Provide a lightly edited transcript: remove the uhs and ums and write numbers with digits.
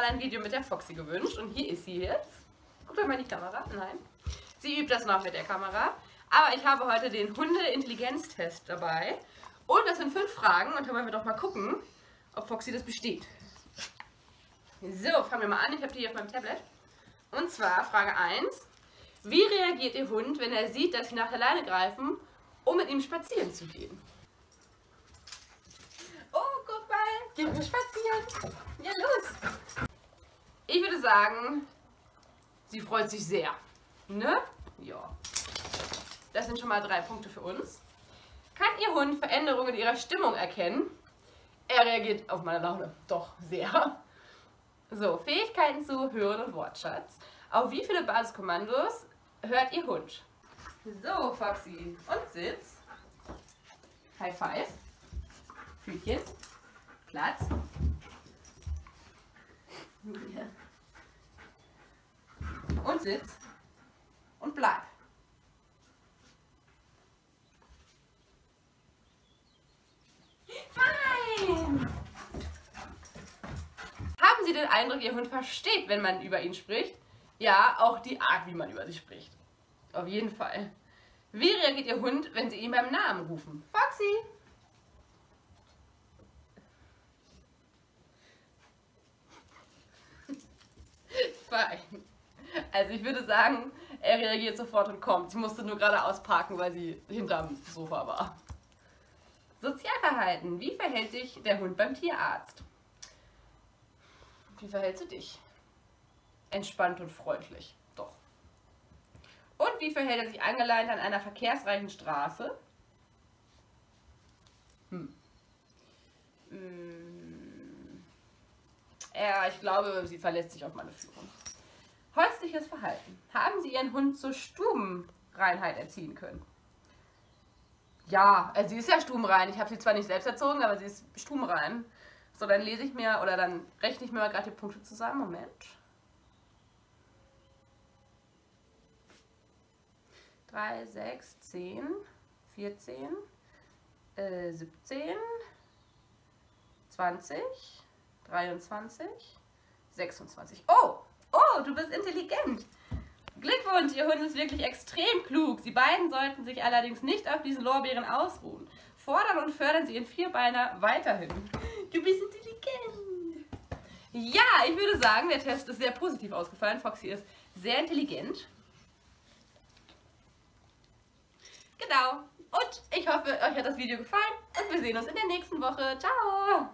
mal ein Video mit der Foxi gewünscht und hier ist sie jetzt. Guckt euch mal in die Kamera. Nein. Sie übt das noch mit der Kamera. Aber ich habe heute den Hunde-Intelligenztest dabei. Und das sind 5 Fragen und dann wollen wir doch mal gucken, ob Foxi das besteht. So, fangen wir mal an. Ich habe die hier auf meinem Tablet. Und zwar Frage 1. Wie reagiert Ihr Hund, wenn er sieht, dass Sie nach der Leine greifen, um mit ihm spazieren zu gehen? Oh, guck mal, gehen wir spazieren. Ja, los. Ich würde sagen, sie freut sich sehr. Ne? Ja. Das sind schon mal 3 Punkte für uns. Kann Ihr Hund Veränderungen in Ihrer Stimmung erkennen? Er reagiert auf meine Laune. Doch, sehr. So, Fähigkeiten zu Hören und Wortschatz. Auf wie viele Basiskommandos hört Ihr Hund? So, Foxi. Und Sitz. High Five. Füßchen. Platz. Und Sitz. Und Bleib. Fein! Haben Sie den Eindruck, Ihr Hund versteht, wenn man über ihn spricht? Ja, auch die Art, wie man über sie spricht. Auf jeden Fall. Wie reagiert Ihr Hund, wenn Sie ihn beim Namen rufen? Foxi! Fein. Also ich würde sagen, er reagiert sofort und kommt. Sie musste nur gerade ausparken, weil sie hinterm Sofa war. Sozialverhalten. Wie verhält sich der Hund beim Tierarzt? Wie verhältst du dich? Entspannt und freundlich. Doch. Und wie verhält er sich angeleint an einer verkehrsreichen Straße? Ja, ich glaube, sie verlässt sich auf meine Führung. Häusliches Verhalten. Haben Sie Ihren Hund zur Stubenreinheit erziehen können? Ja, also sie ist ja stubenrein. Ich habe sie zwar nicht selbst erzogen, aber sie ist stubenrein. So, dann lese ich mir oder dann rechne ich mir mal gerade die Punkte zusammen. Moment. 3, 6, 10, 14, 17, 20, 23, 26. Oh! Oh, du bist intelligent! Glückwunsch, Ihr Hund ist wirklich extrem klug. Sie beiden sollten sich allerdings nicht auf diesen Lorbeeren ausruhen. Fordern und fördern Sie Ihren Vierbeiner weiterhin. Du bist intelligent! Ja, ich würde sagen, der Test ist sehr positiv ausgefallen. Foxi ist sehr intelligent. Genau. Und ich hoffe, euch hat das Video gefallen und wir sehen uns in der nächsten Woche. Ciao!